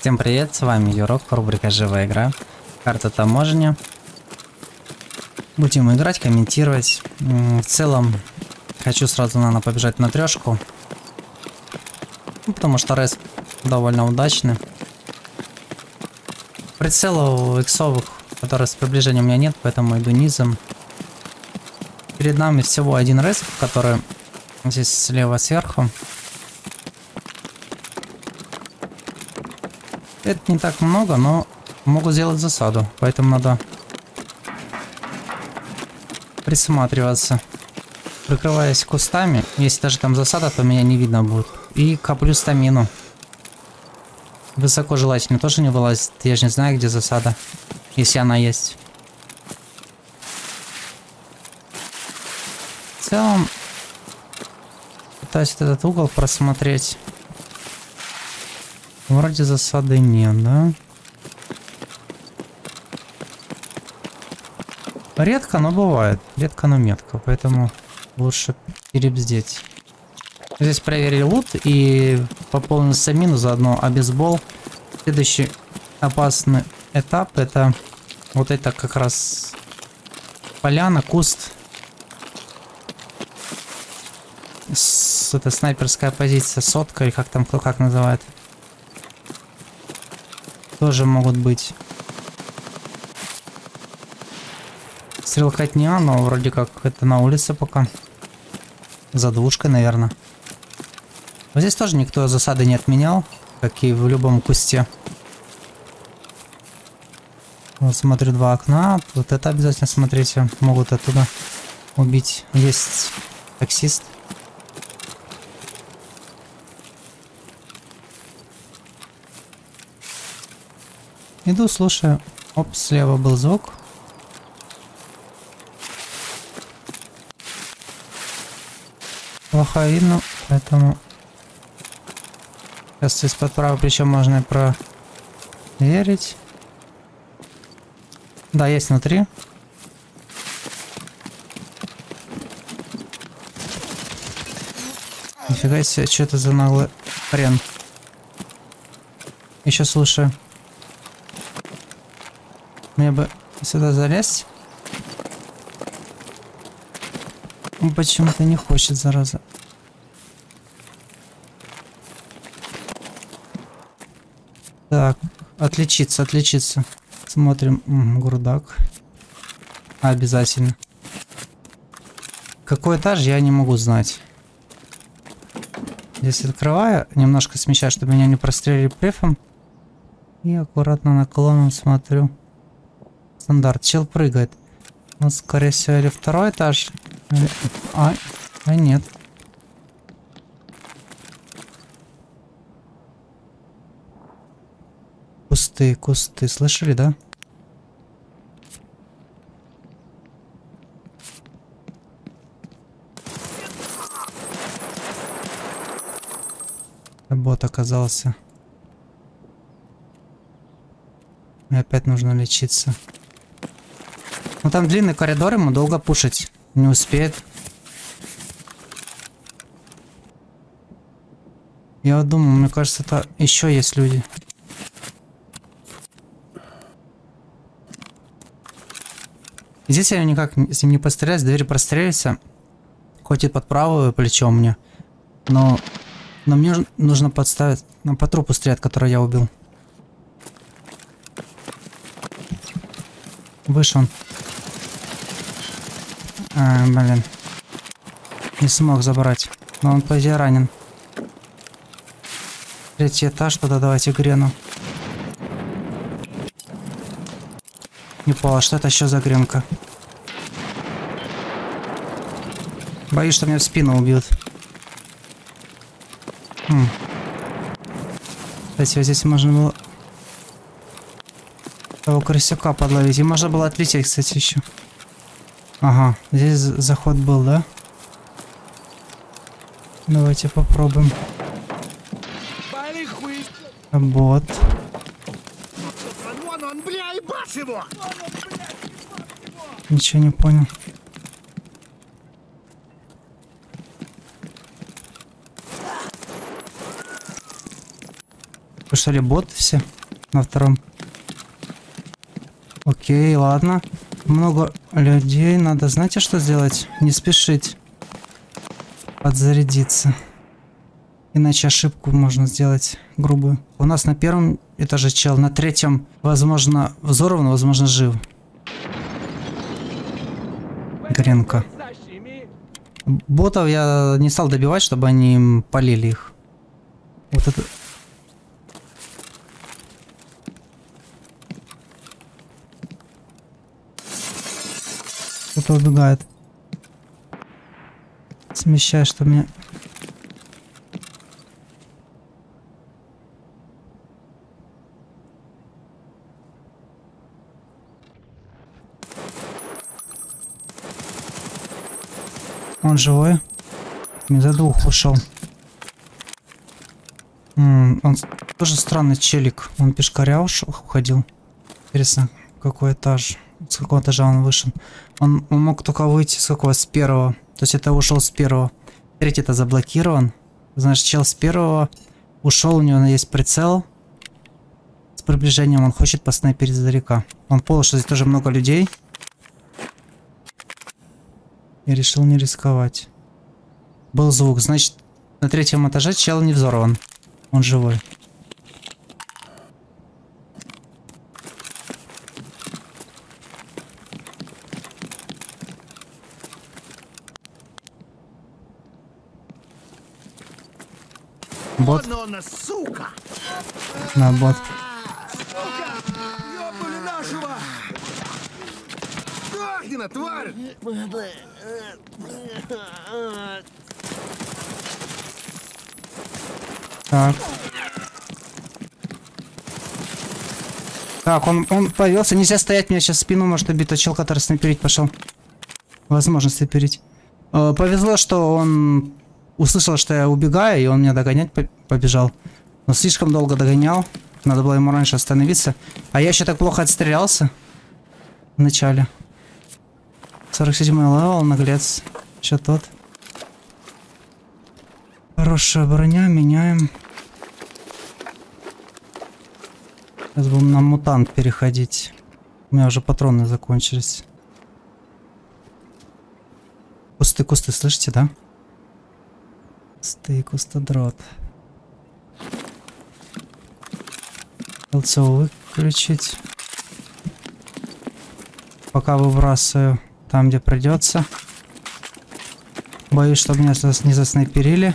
Всем привет, с вами Юрок, рубрика «Живая игра», карта таможня. Будем играть, комментировать. В целом, хочу сразу, наверное, побежать на трешку, потому что рейс довольно удачный. Прицелов иксовых, которые с приближением у меня нет, поэтому иду низом. Перед нами всего один рейс, который здесь слева сверху. Это не так много, но могут сделать засаду, поэтому надо присматриваться, прикрываясь кустами. Если даже там засада, то меня не видно будет. И коплю стамину. Высоко желательно тоже не вылазить, я же не знаю, где засада, если она есть. В целом, пытаюсь этот угол просмотреть. Вроде засады нет, да? Редко, но бывает. Редко, но метко. Поэтому лучше перебздеть. Здесь проверили лут и пополнил самину, заодно обезбол. Следующий опасный этап — это вот это как раз поляна, куст. Это снайперская позиция, сотка или как там, кто как называет. Тоже могут быть. Стрелкотня, но вроде как это на улице пока. За двушкой, наверное. Вот здесь тоже никто засады не отменял, как и в любом кусте. Вот смотрю, два окна. Вот это обязательно смотрите. Могут оттуда убить. Есть таксист. Иду, слушаю. Оп, слева был звук. Плохо видно, поэтому... Сейчас из-под правого плеча можно и проверить. Да, есть внутри. Нифига себе, что это за наглый хрен. Еще слушаю. Мне бы сюда залезть. Он почему-то не хочет, зараза. Так, отличиться, отличиться. Смотрим. Грудак. Обязательно. Какой этаж, я не могу знать. Здесь открываю, немножко смещаю, чтобы меня не прострелили префом. И аккуратно наклоном смотрю. Стандарт. Чел прыгает. Вот, скорее всего, или второй этаж. Или... А нет. Кусты, кусты. Слышали, да? Бот оказался. И опять нужно лечиться. Ну там длинный коридор, ему долго пушить не успеет. Я вот думаю, мне кажется, это еще есть люди. Здесь я никак с ним не постреляюсь, дверь прострелится. Хоть и под правое плечо мне. Но мне нужно подставить по трупу стрелять, который я убил. Вышел он. Блин. Не смог забрать. Но он, по идее, ранен. Третий этаж, тогда давайте грену. Не понял, что это еще за гренка? Боюсь, что меня в спину убьют. Кстати, вот здесь можно было... того крысюка подловить. И можно было отлететь, кстати, еще. Ага, здесь заход был, да? Давайте попробуем. Бот. Ничего не понял. что ли, боты все на втором? Окей, ладно. Много людей. Надо, знаете, что сделать? Не спешить. Подзарядиться. Иначе ошибку можно сделать грубую. У нас на первом этаже чел, на третьем, возможно, взорван, возможно, жив. Гренко. Ботов я не стал добивать, чтобы они палили их. Вот это... Кто-то убегает. Смещай, что мне... Он живой. Не за двух ушел. Он тоже странный челик. Он пешкаря уходил. Интересно, какой этаж. С какого этажа он вышел? Он мог только выйти с какого? С первого. То есть это ушел с первого. Третий-то заблокирован. Значит, чел с первого ушел, у него есть прицел. С приближением он хочет поснайперить издалека. Он понял, что здесь тоже много людей. Я решил не рисковать. Был звук. Значит, на третьем этаже чел не взорван. Он живой. Бот. На бот. Тварь! Так. Так, он появился. Нельзя стоять, меня сейчас в спину может убить. Тот чел, который снайперить пошел. Возможно, снайперить. Повезло, что он услышал, что я убегаю, и он меня догонять побежал. Но слишком долго догонял. Надо было ему раньше остановиться. А я еще так плохо отстрелялся. В начале. 47 левел, наглец. Еще тот. Хорошая броня, меняем. Сейчас будем на мутант переходить. У меня уже патроны закончились. Пустые кусты, слышите, да? Пустые кустодрот. ЛЦ выключить. Пока выбрасываю. Там, где придется. Боюсь, чтобы меня сейчас не заснайперили.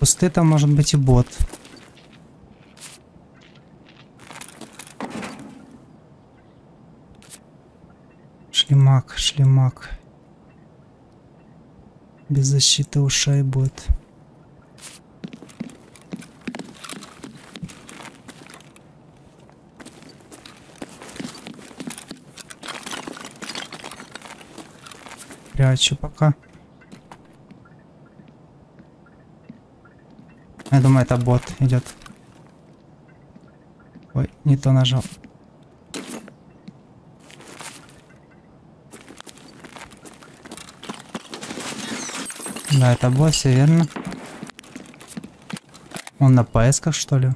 Пусты там может быть и бот. Шлемак, шлемак. Без защиты ушей бот. Прячу пока. Я думаю, это бот идет. Ой, не то нажал. Да, это бот, все верно. Он на поисках, что ли?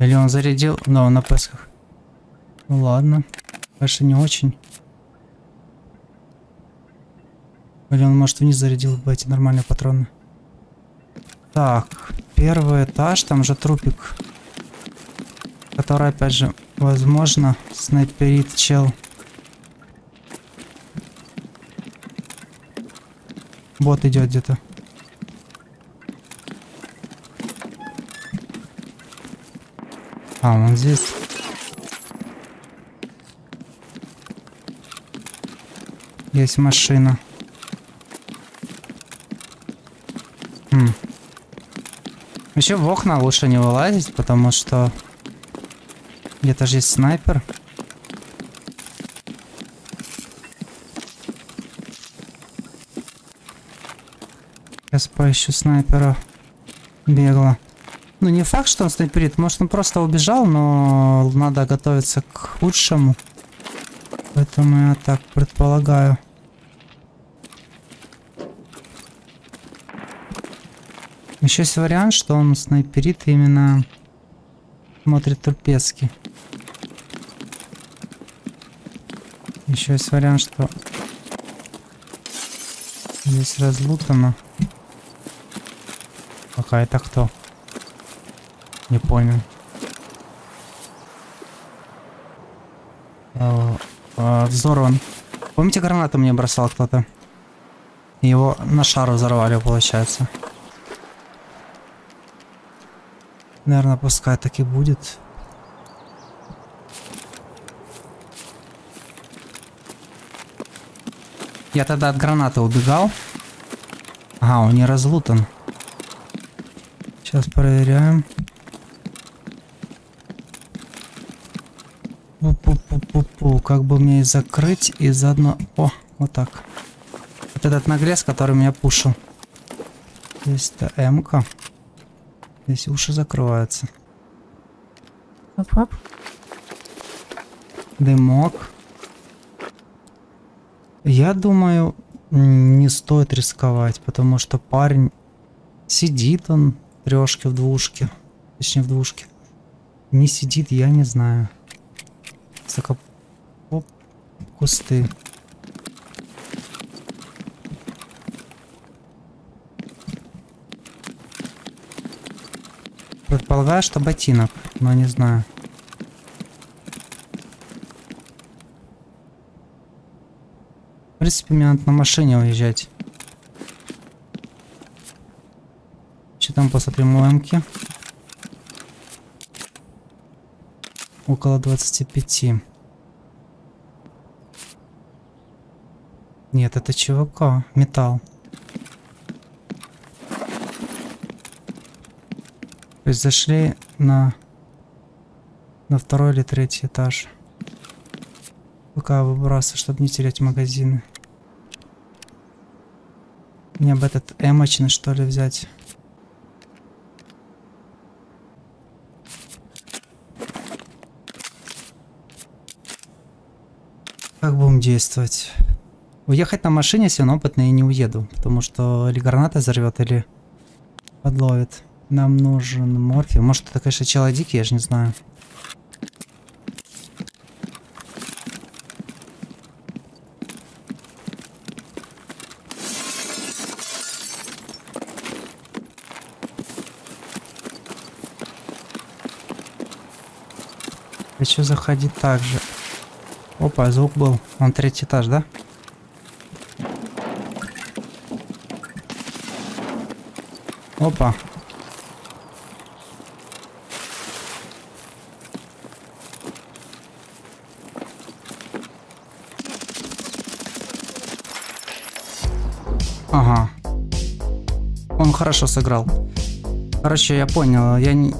Или он зарядил? Да, он на поисках. Ну ладно, конечно, не очень. Или он, может, вниз зарядил бы эти нормальные патроны. Так, первый этаж, там же трупик. Который, опять же, возможно, снайперит чел. Бот идет где-то. А, он здесь. Есть машина. Вообще в окна лучше не вылазить, потому что где-то же есть снайпер. Сейчас поищу снайпера. Бегло. Ну, не факт, что он снайперит. Может, он просто убежал, но надо готовиться к худшему. Поэтому я так предполагаю. Еще есть вариант, что он снайперит и именно смотрит турпецки. Еще есть вариант, что здесь разлутано. Пока это кто? Не понял. Взорван. Помните, гранату мне бросал кто-то? Его на шару взорвали, получается. Наверное, пускай так и будет. Я тогда от гранаты убегал. Ага, он не разлутан. Сейчас проверяем. Пу-пу-пу-пу-пу. Как бы мне и закрыть, и заодно... О, вот так. Вот этот наглец, который меня пушил. Здесь-то М-ка. Здесь уши закрываются. Оп-оп. Дымок. Я думаю, не стоит рисковать, потому что парень сидит, он трешки в двушке. Точнее, в двушке. Не сидит, я не знаю. Высоко... Оп, кусты. Предполагаю, что ботинок, но не знаю. В принципе, мне надо на машине уезжать. Что там, посмотрим, МК. Около 25. Нет, это чувака. Металл. То есть зашли на второй или третий этаж. Пока выбрасываю, чтобы не терять магазины. Мне бы этот эмочный, что ли, взять. Как будем действовать? Уехать на машине, если он опытный, и не уеду. Потому что или граната взорвет, или подловит. Нам нужен морфий. Может, это, конечно, человек дикий, я же не знаю. Хочу заходить так же. Опа, звук был. Он третий этаж, да? Опа. Ага. Он хорошо сыграл. Короче, я понял.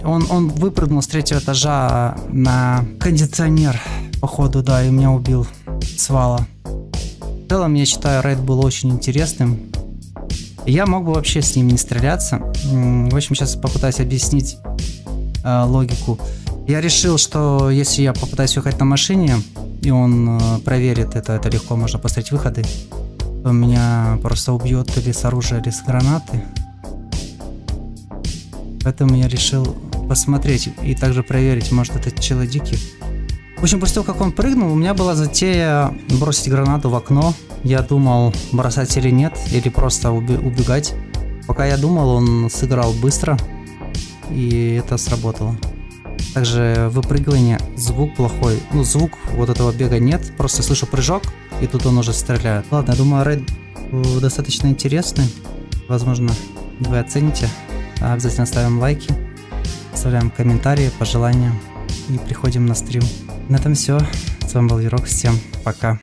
Он выпрыгнул с третьего этажа на кондиционер. Походу, да, и меня убил свала. В целом, я считаю, рейд был очень интересным. Я мог бы вообще с ним не стреляться. В общем, сейчас попытаюсь объяснить логику. Я решил, что если я попытаюсь уехать на машине, и он проверит это легко, можно посмотреть выходы, то меня просто убьет или с оружия, или с гранаты. Поэтому я решил посмотреть и также проверить, может, это человек дикий. В общем, после того, как он прыгнул, у меня была затея бросить гранату в окно. Я думал, бросать или нет, или просто убегать. Пока я думал, он сыграл быстро, и это сработало. Также выпрыгивание, звук плохой. Ну, звук вот этого бега нет, просто слышу прыжок, и тут он уже стреляет. Ладно, я думаю, рейд достаточно интересный. Возможно, вы оцените. Обязательно ставим лайки, оставляем комментарии, пожелания и приходим на стрим. На этом все. С вами был Юрок. Всем пока.